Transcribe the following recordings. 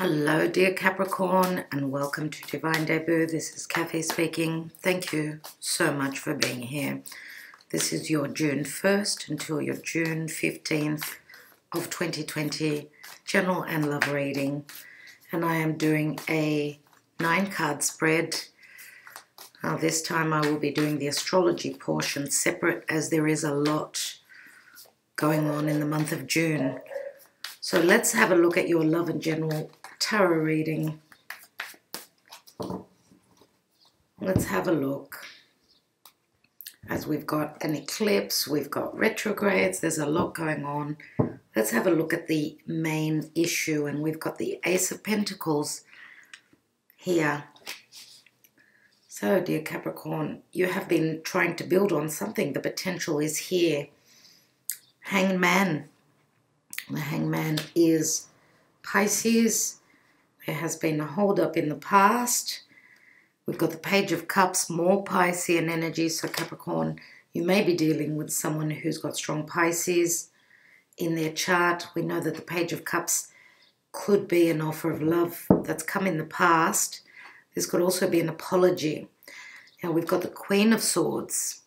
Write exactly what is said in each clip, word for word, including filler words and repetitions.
Hello dear Capricorn, and welcome to Divine Debut. This is Cafe speaking. Thank you so much for being here. This is your June first until your June fifteenth of twenty twenty general and love reading. And I am doing a nine card spread. Now this time I will be doing the astrology portion separate, as there is a lot going on in the month of June. So let's have a look at your love and general tarot reading. Let's have a look. As we've got an eclipse, we've got retrogrades, there's a lot going on. Let's have a look at the main issue, and we've got the Ace of Pentacles here. So dear Capricorn, you have been trying to build on something. The potential is here. Hangman. The hangman is Pisces. There has been a hold-up in the past. We've got the Page of Cups, more Piscean energy. So Capricorn, you may be dealing with someone who's got strong Pisces in their chart. We know that the Page of Cups could be an offer of love that's come in the past. This could also be an apology. Now we've got the Queen of Swords.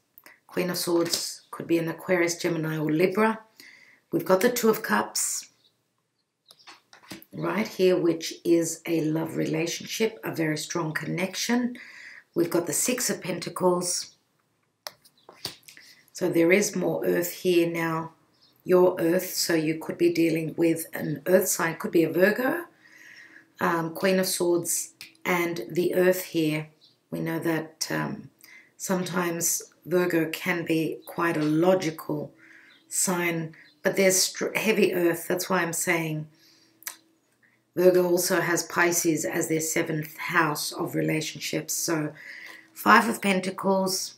Queen of Swords could be an Aquarius, Gemini, or Libra. We've got the Two of Cups right here, which is a love relationship, a very strong connection. We've got the Six of Pentacles. So there is more earth here now, your earth. So you could be dealing with an earth sign, could be a Virgo, um, Queen of Swords and the earth here. We know that um, sometimes Virgo can be quite a logical sign. But there's heavy earth, that's why I'm saying Virgo also has Pisces as their seventh house of relationships. So Five of Pentacles,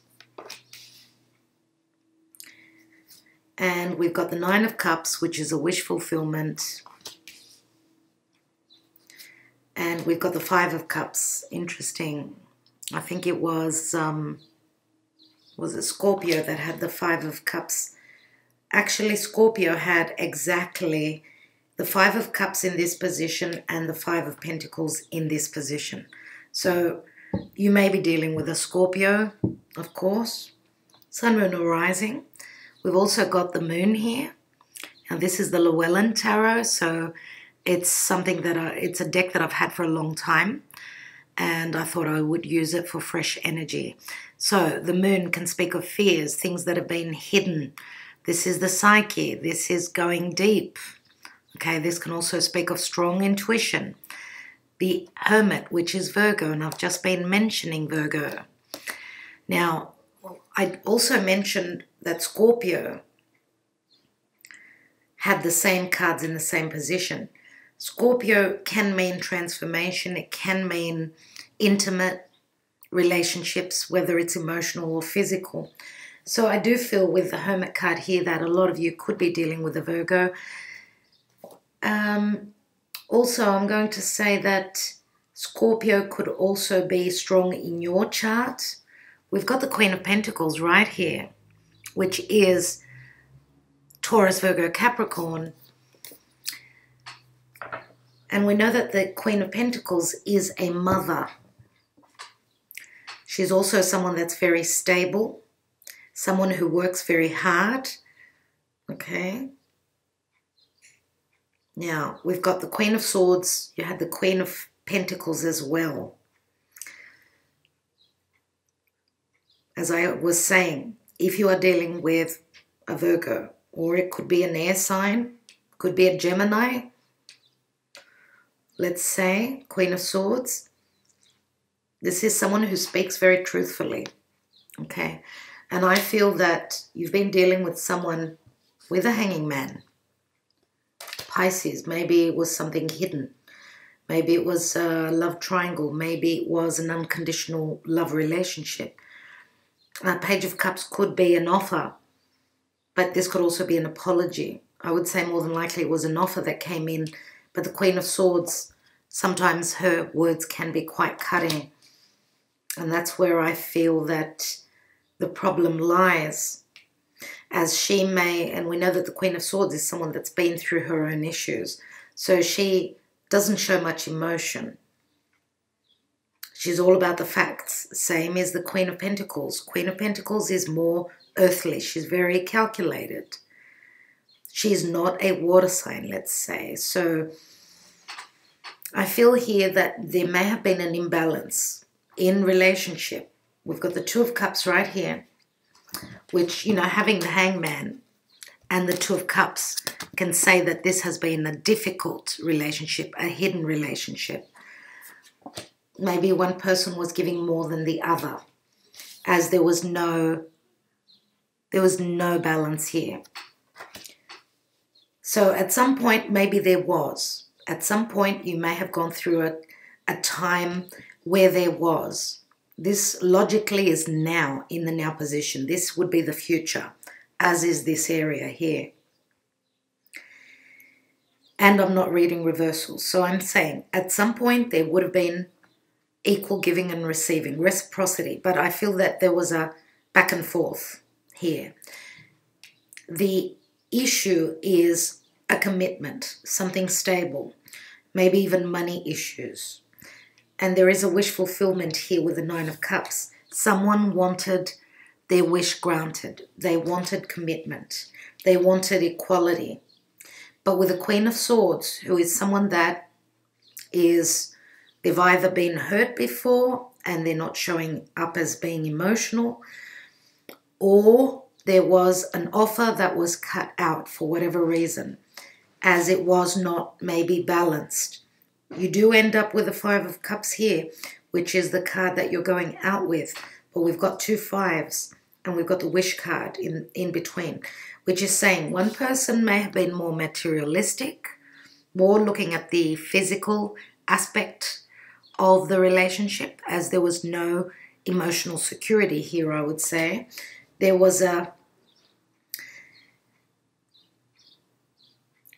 and we've got the Nine of Cups, which is a wish fulfillment, and we've got the Five of Cups. Interesting. I think it was um, was it Scorpio that had the Five of Cups? Actually, Scorpio had exactly the Five of Cups in this position and the Five of Pentacles in this position. So you may be dealing with a Scorpio, of course. Sun, Moon, or Rising. We've also got the Moon here. Now this is the Llewellyn Tarot, so it's something that I, it's a deck that I've had for a long time, and I thought I would use it for fresh energy. So the Moon can speak of fears, things that have been hidden. This is the psyche. This is going deep. Okay, this can also speak of strong intuition. The Hermit, which is Virgo, and I've just been mentioning Virgo. Now, I also mentioned that Scorpio had the same cards in the same position. Scorpio can mean transformation. It can mean intimate relationships, whether it's emotional or physical. So I do feel with the Hermit card here that a lot of you could be dealing with a Virgo. Um, also, I'm going to say that Scorpio could also be strong in your chart. We've got the Queen of Pentacles right here, which is Taurus, Virgo, Capricorn. And we know that the Queen of Pentacles is a mother. She's also someone that's very stable. Someone who works very hard, okay? Now, we've got the Queen of Swords. You had the Queen of Pentacles as well. As I was saying, if you are dealing with a Virgo, or it could be an air sign, could be a Gemini, let's say, Queen of Swords. This is someone who speaks very truthfully, okay? And I feel that you've been dealing with someone with a hanging man. Pisces, maybe it was something hidden. Maybe it was a love triangle. Maybe it was an unconditional love relationship. A Page of Cups could be an offer, but this could also be an apology. I would say more than likely it was an offer that came in, but the Queen of Swords, sometimes her words can be quite cutting. And that's where I feel that the problem lies, as she may, and we know that the Queen of Swords is someone that's been through her own issues. So she doesn't show much emotion. She's all about the facts, same as the Queen of Pentacles. Queen of Pentacles is more earthly. She's very calculated. She's not a water sign, let's say. So I feel here that there may have been an imbalance in relationship. We've got the Two of Cups right here, which, you know, having the Hangman and the Two of Cups can say that this has been a difficult relationship, a hidden relationship. Maybe one person was giving more than the other, as there was no, there was no balance here. So at some point, maybe there was. At some point, you may have gone through a, a time where there was. This logically is now, in the now position. This would be the future, as is this area here. And I'm not reading reversals. So I'm saying at some point there would have been equal giving and receiving, reciprocity. But I feel that there was a back and forth here. The issue is a commitment, something stable, maybe even money issues. And there is a wish fulfillment here with the Nine of Cups. Someone wanted their wish granted. They wanted commitment. They wanted equality. But with the Queen of Swords, who is someone that is, they've either been hurt before and they're not showing up as being emotional, or there was an offer that was cut out for whatever reason, as it was not maybe balanced. You do end up with the Five of Cups here, which is the card that you're going out with. But we've got two fives and we've got the wish card in, in between, which is saying one person may have been more materialistic, more looking at the physical aspect of the relationship, as there was no emotional security here, I would say. There was a...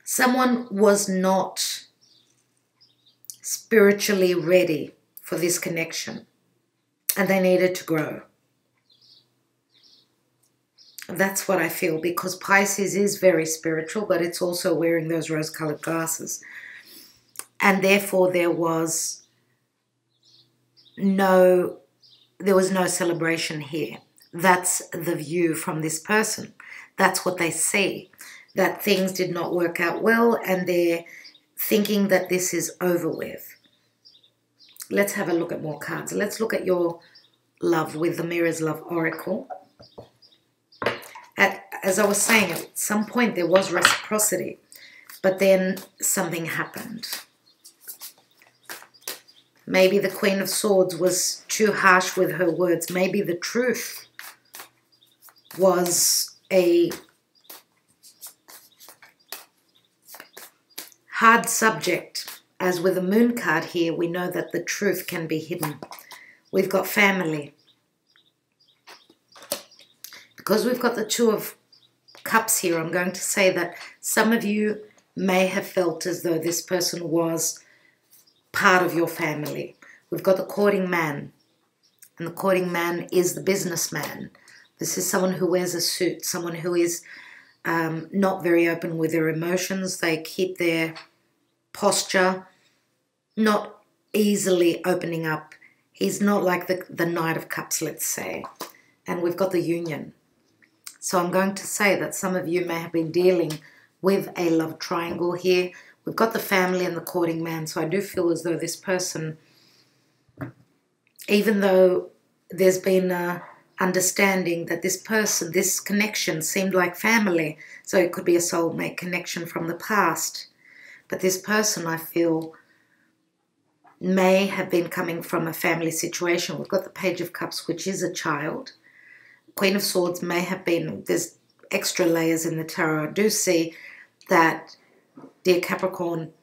someone was not spiritually ready for this connection, and they needed to grow. That's what I feel, because Pisces is very spiritual, but it's also wearing those rose-colored glasses, and therefore there was no there was no celebration here. That's the view from this person. That's what they see, that things did not work out well, and they're thinking that this is over with. Let's have a look at more cards. Let's look at your love with the Amira's Love Oracle. At, as I was saying, at some point there was reciprocity, but then something happened. Maybe the Queen of Swords was too harsh with her words. Maybe the truth was a hard subject. As with the Moon card here, we know that the truth can be hidden. We've got family. Because we've got the Two of Cups here, I'm going to say that some of you may have felt as though this person was part of your family. We've got the courting man, and the courting man is the businessman. This is someone who wears a suit, someone who is um, not very open with their emotions. They keep their posture, not easily opening up. He's not like the, the Knight of Cups, let's say. And we've got the union. So I'm going to say that some of you may have been dealing with a love triangle here. We've got the family and the courting man. So I do feel as though this person, even though there's been a understanding that this person, this connection seemed like family, so it could be a soulmate connection from the past. But this person, I feel, may have been coming from a family situation. We've got the Page of Cups, which is a child. Queen of Swords may have been, there's extra layers in the tarot. I do see that, dear Capricorn,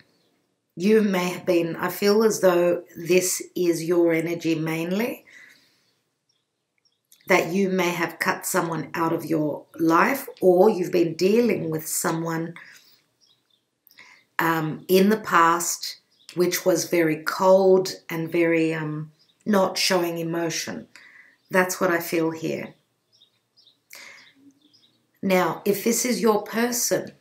you may have been, I feel as though this is your energy mainly, that you may have cut someone out of your life, or you've been dealing with someone um, in the past which was very cold and very um, not showing emotion. That's what I feel here. Now, if this is your person,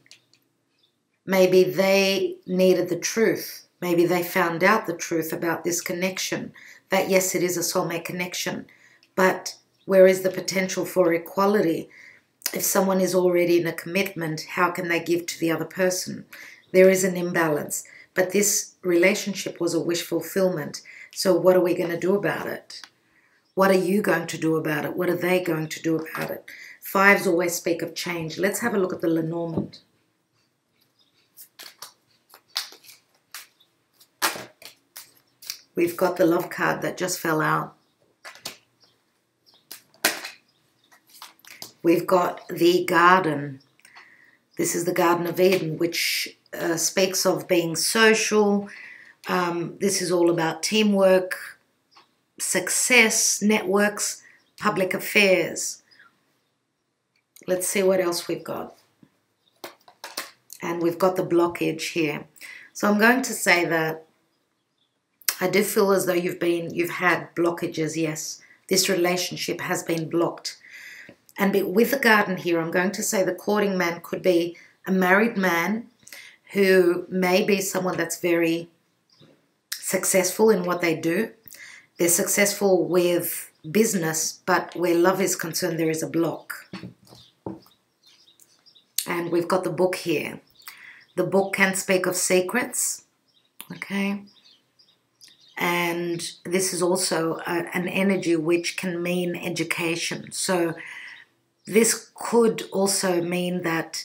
maybe they needed the truth. Maybe they found out the truth about this connection, that yes, it is a soulmate connection, but where is the potential for equality? If someone is already in a commitment, how can they give to the other person? There is an imbalance, but this relationship was a wish fulfillment. So what are we going to do about it? What are you going to do about it? What are they going to do about it? Fives always speak of change. Let's have a look at the Lenormand. We've got the love card that just fell out. We've got the garden. This is the Garden of Eden, which uh, speaks of being social. Um, this is all about teamwork, success, networks, public affairs. Let's see what else we've got. And we've got the blockage here. So I'm going to say that I do feel as though you've been, you've had blockages, yes. This relationship has been blocked. And with the garden here, I'm going to say the courting man could be a married man who may be someone that's very successful in what they do. They're successful with business, but where love is concerned, there is a block. And we've got the book here. The book can speak of secrets, okay? And this is also a, an energy which can mean education. So this could also mean that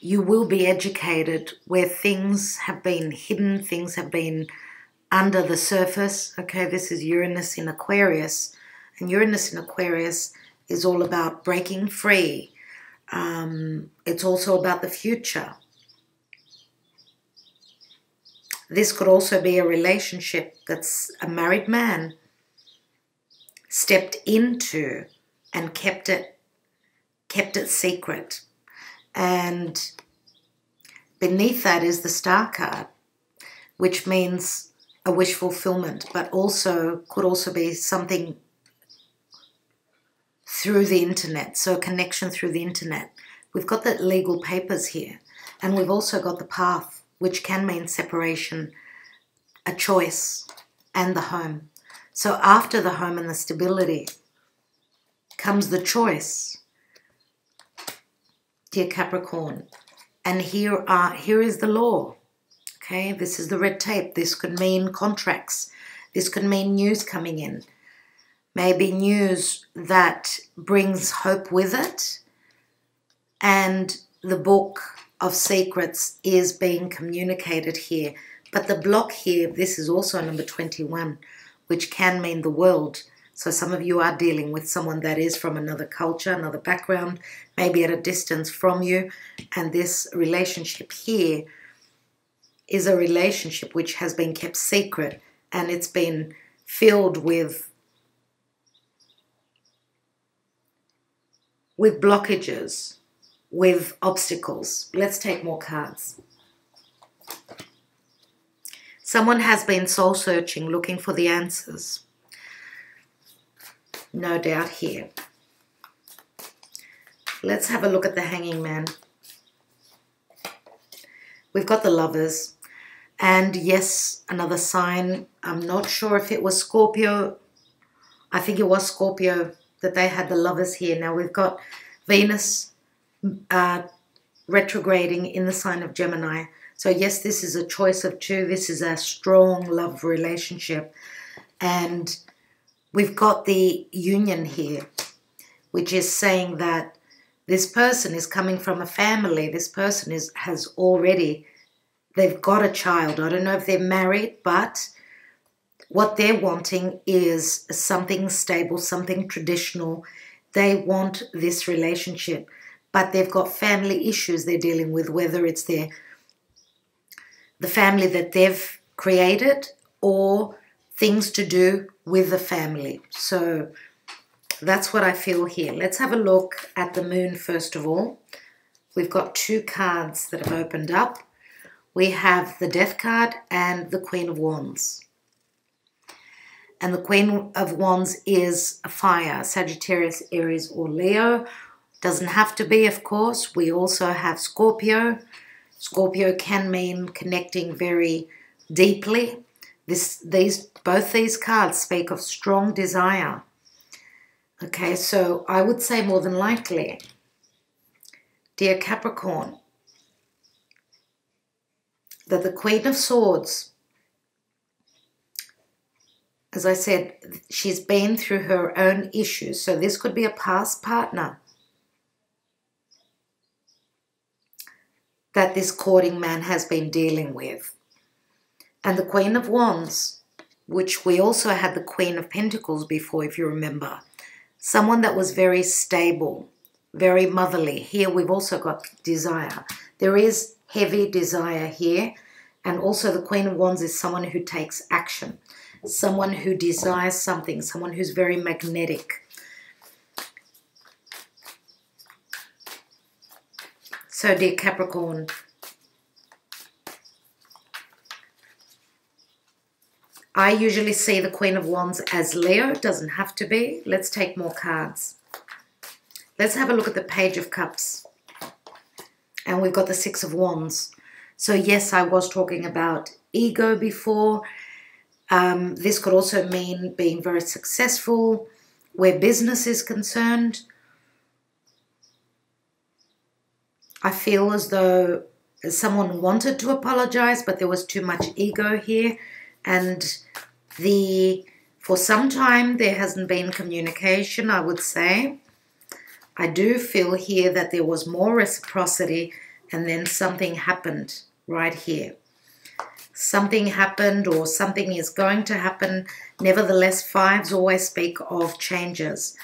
you will be educated where things have been hidden, things have been under the surface. Okay, this is Uranus in Aquarius. And Uranus in Aquarius is all about breaking free. Um, it's also about the future. This could also be a relationship that's a married man stepped into and kept it, kept it secret. And beneath that is the Star card, which means a wish fulfillment, but also could also be something through the internet, so a connection through the internet. We've got the legal papers here, and we've also got the path, which can mean separation, a choice, and the home. So after the home and the stability comes the choice, dear Capricorn. And here are here is the law. Okay, this is the red tape. This could mean contracts. This could mean news coming in. Maybe news that brings hope with it. And the book of secrets is being communicated here. But the block here, this is also number twenty-one, which can mean the world. So some of you are dealing with someone that is from another culture, another background, maybe at a distance from you. And this relationship here is a relationship which has been kept secret, and it's been filled with with blockages, with obstacles. Let's take more cards. Someone has been soul searching, looking for the answers. No doubt here. Let's have a look at the Hanging Man. We've got the Lovers. And yes, another sign. I'm not sure if it was Scorpio. I think it was Scorpio that they had the Lovers here. Now we've got Venus uh, retrograding in the sign of Gemini. So yes, this is a choice of two. This is a strong love relationship. And we've got the union here, which is saying that this person is coming from a family. This person is has already, they've got a child. I don't know if they're married, but what they're wanting is something stable, something traditional. They want this relationship, but they've got family issues they're dealing with, whether it's their the family that they've created or things to do with the family. So that's what I feel here. Let's have a look at the moon first of all. We've got two cards that have opened up. We have the Death card and the Queen of Wands. And the Queen of Wands is a fire, Sagittarius, Aries, or Leo. Doesn't have to be, of course. We also have Scorpio. Scorpio can mean connecting very deeply. This, these, both these cards speak of strong desire. Okay, so I would say more than likely, dear Capricorn, that the Queen of Swords, as I said, she's been through her own issues. So this could be a past partner that this courting man has been dealing with. And the Queen of Wands, which we also had the Queen of Pentacles before, if you remember. Someone that was very stable, very motherly. Here we've also got desire. There is heavy desire here. And also the Queen of Wands is someone who takes action. Someone who desires something. Someone who's very magnetic. So dear Capricorn, I usually see the Queen of Wands as Leo. It doesn't have to be. Let's take more cards. Let's have a look at the Page of Cups. And we've got the Six of Wands. So yes, I was talking about ego before. Um, this could also mean being very successful where business is concerned. I feel as though someone wanted to apologize, but there was too much ego here. And the for some time there hasn't been communication, I would say. I do feel here that there was more reciprocity and then something happened right here. Something happened or something is going to happen. Nevertheless, fives always speak of changes.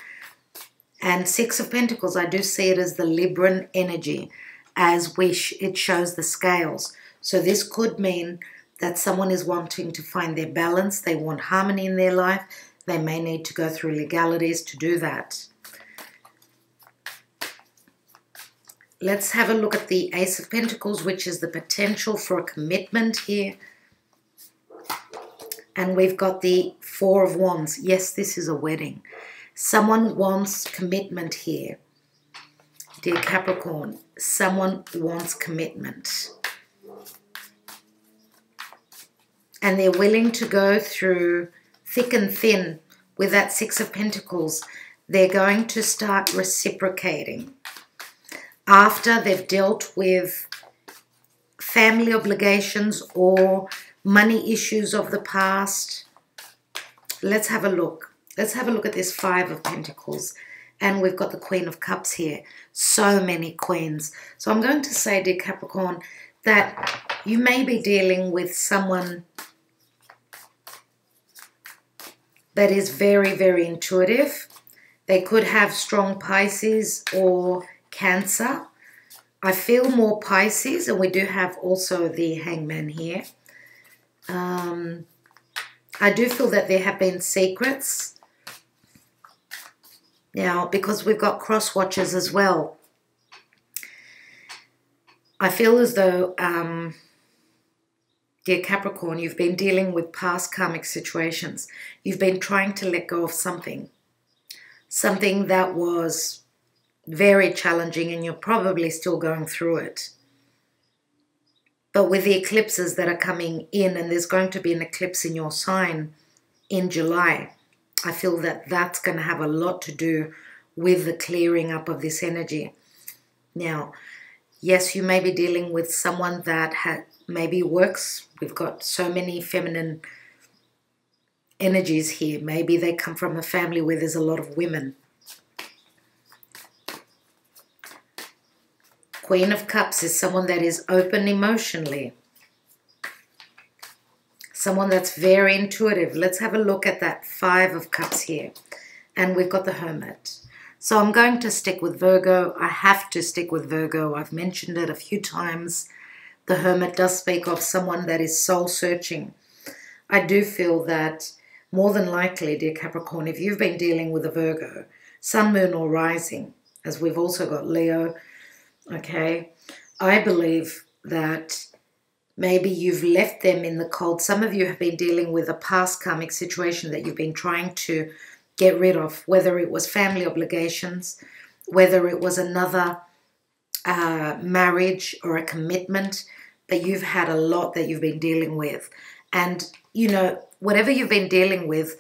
And Six of Pentacles, I do see it as the Libran energy, as we sh it shows the scales. So this could mean that someone is wanting to find their balance. They want harmony in their life. They may need to go through legalities to do that. Let's have a look at the Ace of Pentacles, which is the potential for a commitment here. And we've got the Four of Wands. Yes, this is a wedding. Someone wants commitment here. Dear Capricorn, someone wants commitment. And they're willing to go through thick and thin with that Six of Pentacles. They're going to start reciprocating. After they've dealt with family obligations or money issues of the past. Let's have a look. Let's have a look at this Five of Pentacles. And we've got the Queen of Cups here. So many queens. So I'm going to say, dear Capricorn, that you may be dealing with someone that is very, very intuitive. They could have strong Pisces or Cancer. I feel more Pisces, and we do have also the Hangman here. Um, I do feel that there have been secrets. Now, because we've got cross watchers as well, I feel as though, um, dear Capricorn, you've been dealing with past karmic situations. You've been trying to let go of something, something that was very challenging, and you're probably still going through it. But with the eclipses that are coming in, and there's going to be an eclipse in your sign in July, I feel that that's going to have a lot to do with the clearing up of this energy. Now, yes, you may be dealing with someone that ha maybe works. We've got so many feminine energies here. Maybe they come from a family where there's a lot of women. Queen of Cups is someone that is open emotionally. Someone that's very intuitive. Let's have a look at that Five of Cups here. And we've got the Hermit. So I'm going to stick with Virgo. I have to stick with Virgo. I've mentioned it a few times. The Hermit does speak of someone that is soul searching. I do feel that more than likely, dear Capricorn, if you've been dealing with a Virgo, Sun, Moon or Rising, as we've also got Leo, okay, I believe that maybe you've left them in the cold. Some of you have been dealing with a past karmic situation that you've been trying to get rid of, whether it was family obligations, whether it was another uh, marriage or a commitment, that you've had a lot that you've been dealing with. And, you know, whatever you've been dealing with,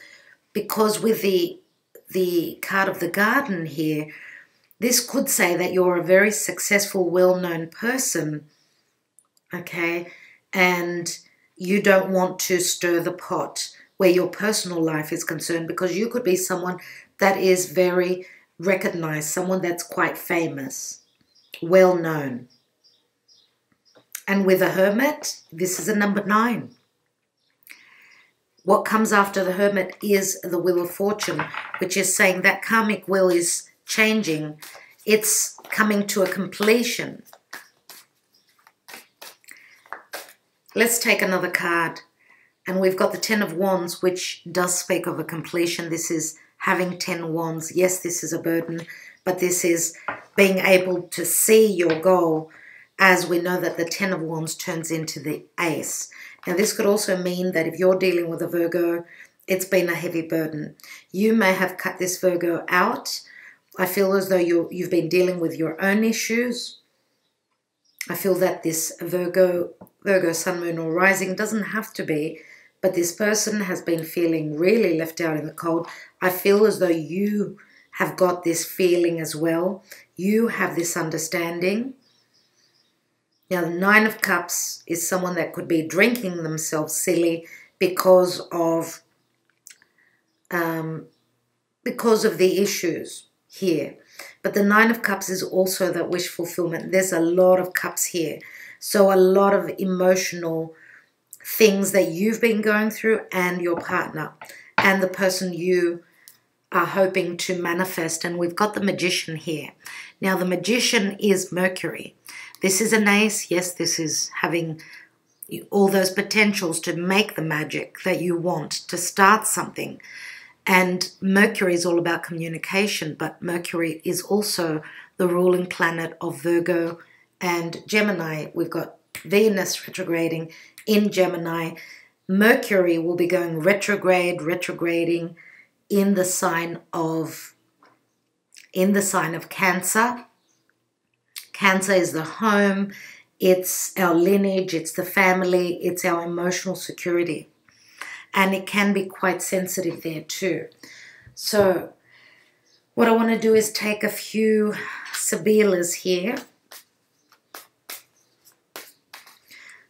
because with the, the card of the garden here, this could say that you're a very successful, well-known person, okay, and you don't want to stir the pot where your personal life is concerned, because you could be someone that is very recognized, someone that's quite famous, well-known. And with a hermit, this is a number nine. What comes after the hermit is the wheel of fortune, which is saying that karmic wheel is changing. It's coming to a completion. Let's take another card. And we've got the Ten of Wands, which does speak of a completion. This is having ten wands. Yes, this is a burden, but this is being able to see your goal, as we know that the Ten of Wands turns into the Ace. Now, this could also mean that if you're dealing with a Virgo, it's been a heavy burden. You may have cut this Virgo out. I feel as though you're, you've been dealing with your own issues. I feel that this Virgo, Virgo, Sun, Moon, or Rising doesn't have to be, but this person has been feeling really left out in the cold. I feel as though you have got this feeling as well. You have this understanding. Now, the Nine of Cups is someone that could be drinking themselves silly because of, um, because of the issues here. But the Nine of Cups is also that wish fulfillment. There's a lot of cups here. So a lot of emotional things that you've been going through, and your partner and the person you are hoping to manifest. And we've got the Magician here. Now, the Magician is Mercury. This is an ace. Yes, this is having all those potentials to make the magic that you want, to start something. And Mercury is all about communication, but Mercury is also the ruling planet of Virgo and Gemini. We've got Venus retrograding in Gemini. Mercury will be going retrograde, retrograding in the sign of in the sign of Cancer. Cancer is the home, it's our lineage, it's the family, it's our emotional security. And it can be quite sensitive there too. So what I want to do is take a few Sibilas here.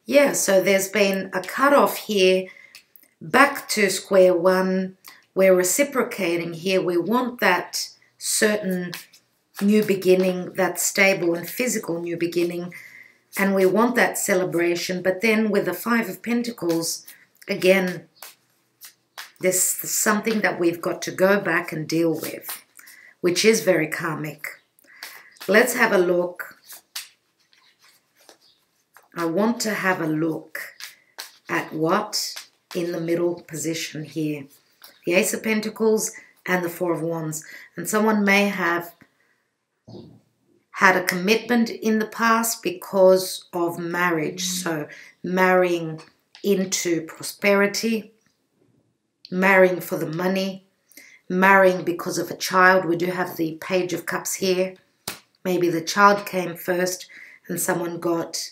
Yeah, so there's been a cutoff here, back to square one. We're reciprocating here. We want that certain new beginning, that stable and physical new beginning, and we want that celebration. But then with the Five of Pentacles, again, there's something that we've got to go back and deal with, which is very karmic. Let's have a look. I want to have a look at what in the middle position here. The Ace of Pentacles and the Four of Wands. And someone may have had a commitment in the past because of marriage. So marrying into prosperity, marrying for the money, marrying because of a child. We do have the Page of Cups here. Maybe the child came first and someone got,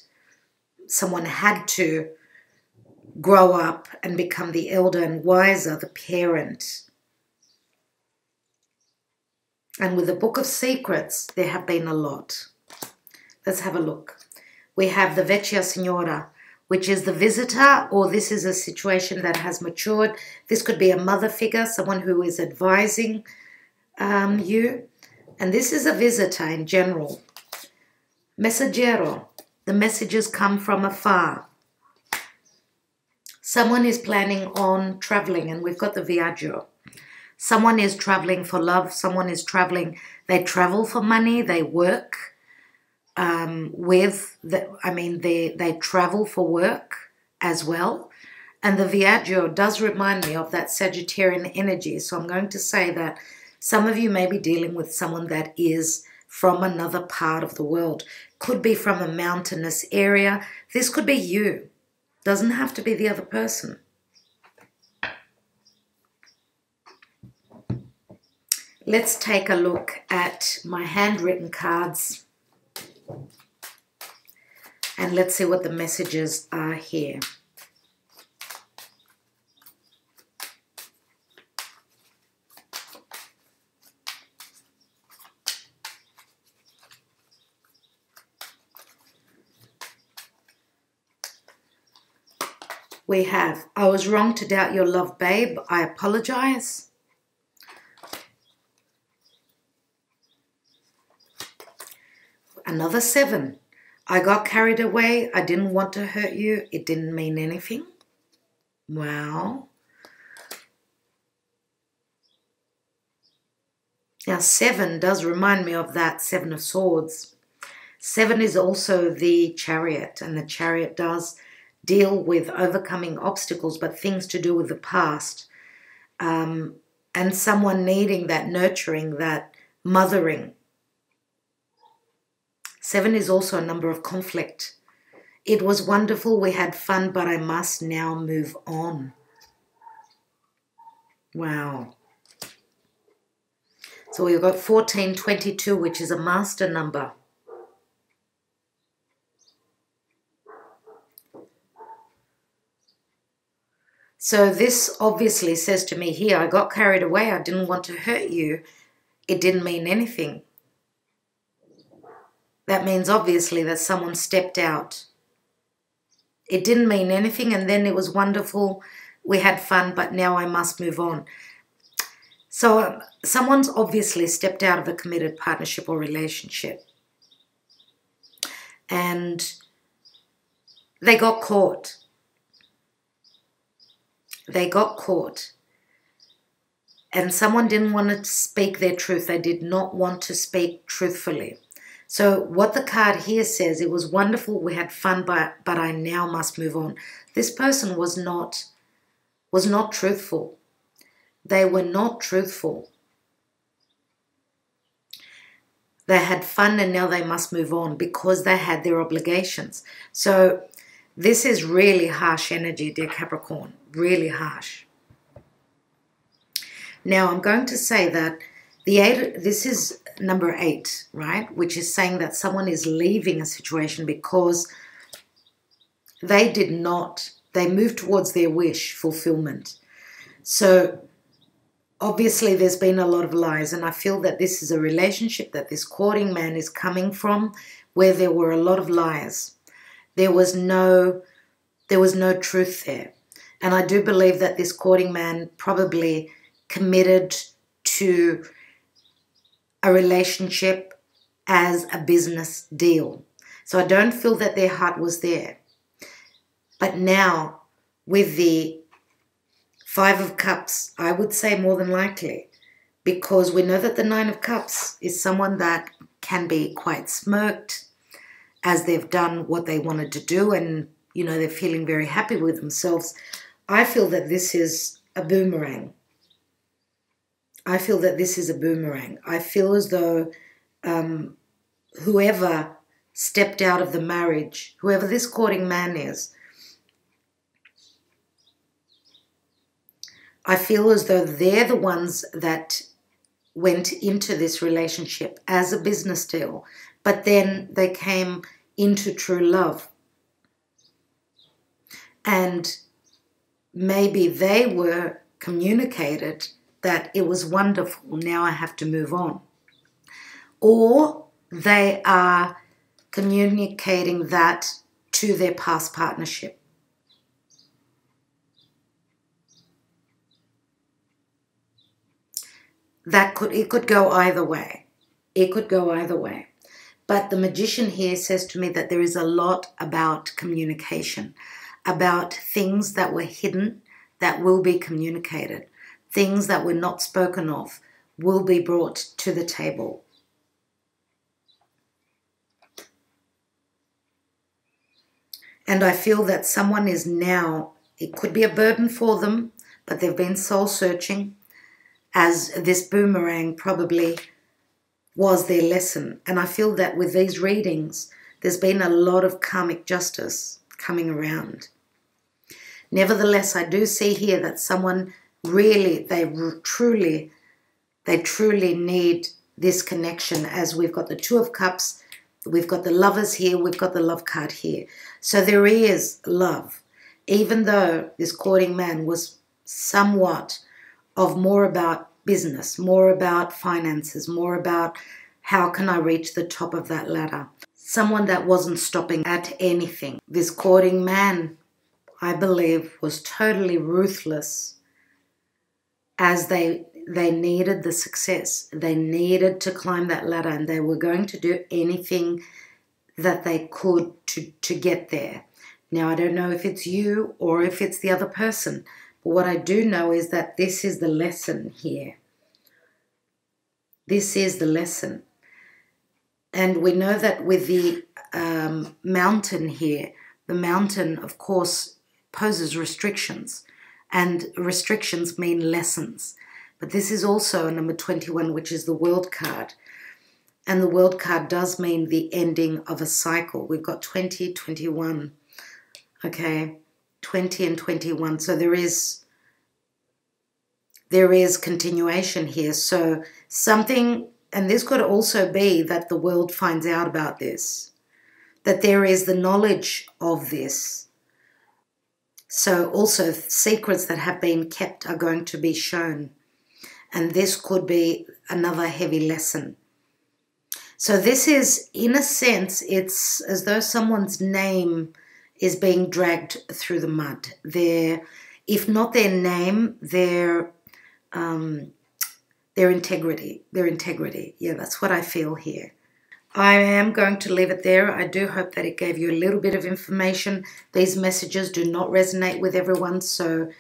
someone had to grow up and become the elder and wiser, the parent. And with the Book of Secrets, there have been a lot. Let's have a look. We have the Vecchia Signora, which is the visitor, or this is a situation that has matured. This could be a mother figure, someone who is advising um, you. And this is a visitor in general. Messaggero, the messages come from afar. Someone is planning on traveling, and we've got the Viaggio. Someone is traveling for love. Someone is traveling. They travel for money. They work. Um, with, the, I mean, they, they travel for work as well. And the Viaggio does remind me of that Sagittarian energy. So I'm going to say that some of you may be dealing with someone that is from another part of the world. Could be from a mountainous area. This could be you. Doesn't have to be the other person. Let's take a look at my handwritten cards. And let's see what the messages are here. We have, I was wrong to doubt your love, babe. I apologize. Another seven. I got carried away. I didn't want to hurt you. It didn't mean anything. Wow. Now, seven does remind me of that Seven of Swords. Seven is also the Chariot, and the Chariot does deal with overcoming obstacles, but things to do with the past, um, and someone needing that nurturing, that mothering. Seven is also a number of conflict. It was wonderful, we had fun, but I must now move on. Wow. So we've got fourteen twenty-two, which is a master number. So this obviously says to me here, I got carried away, I didn't want to hurt you, it didn't mean anything. That means obviously that someone stepped out. It didn't mean anything, and then it was wonderful, we had fun, but now I must move on. So someone's obviously stepped out of a committed partnership or relationship. And they got caught. They got caught, and someone didn't want to speak their truth. They did not want to speak truthfully. So what the card here says, it was wonderful, we had fun, but, but I now must move on. This person was not, was not truthful. They were not truthful. They had fun and now they must move on because they had their obligations. So this is really harsh energy, dear Capricorn, really harsh. Now, I'm going to say that the eight, this is number eight, right, which is saying that someone is leaving a situation because they did not, they moved towards their wish fulfillment. So obviously there's been a lot of lies, and I feel that this is a relationship that this courting man is coming from where there were a lot of lies. There was no, there was no truth there. And I do believe that this courting man probably committed to a relationship as a business deal. So I don't feel that their heart was there. But now with the Five of Cups, I would say more than likely, because we know that the Nine of Cups is someone that can be quite smirked, as they've done what they wanted to do and, you know, they're feeling very happy with themselves. I feel that this is a boomerang. I feel that this is a boomerang. I feel as though um, whoever stepped out of the marriage, whoever this courting man is, I feel as though they're the ones that went into this relationship as a business deal, but then they came into true love. And maybe they were communicated that it was wonderful, now I have to move on. Or they are communicating that to their past partnership. That could, it could go either way. It could go either way. But the Magician here says to me that there is a lot about communication, about things that were hidden that will be communicated, things that were not spoken of will be brought to the table. And I feel that someone is now, it could be a burden for them, but they've been soul searching, as this boomerang probably was their lesson. And I feel that with these readings, there's been a lot of karmic justice coming around. Nevertheless, I do see here that someone really, they truly, they truly need this connection, as we've got the Two of Cups We've got the Lovers here, we've got the Love card here. So there is love. Even though this courting man was somewhat of more about business, more about finances, more about how can I reach the top of that ladder. Someone that wasn't stopping at anything. This courting man, I believe, was totally ruthless as they they needed the success. They needed to climb that ladder and they were going to do anything that they could to, to get there. Now, I don't know if it's you or if it's the other person, but what I do know is that this is the lesson here. This is the lesson. And we know that with the um, mountain here, the mountain, of course, poses restrictions, and restrictions mean lessons. But this is also a number twenty-one, which is the World card. And the World card does mean the ending of a cycle. We've got twenty, twenty-one, okay, twenty and twenty-one. So there is, there is continuation here. So something, and this could also be that the world finds out about this, that there is the knowledge of this. So also secrets that have been kept are going to be shown. And this could be another heavy lesson. So this is, in a sense, it's as though someone's name is being dragged through the mud. Their, if not their name, their, um, their integrity, their integrity. Yeah, that's what I feel here. I am going to leave it there. I do hope that it gave you a little bit of information. These messages do not resonate with everyone. So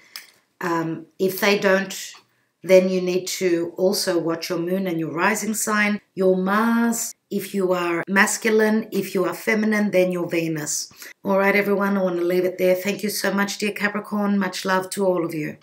um, if they don't, then you need to also watch your moon and your rising sign, your Mars, if you are masculine, if you are feminine, then your Venus. All right, everyone, I want to leave it there. Thank you so much, dear Capricorn. Much love to all of you.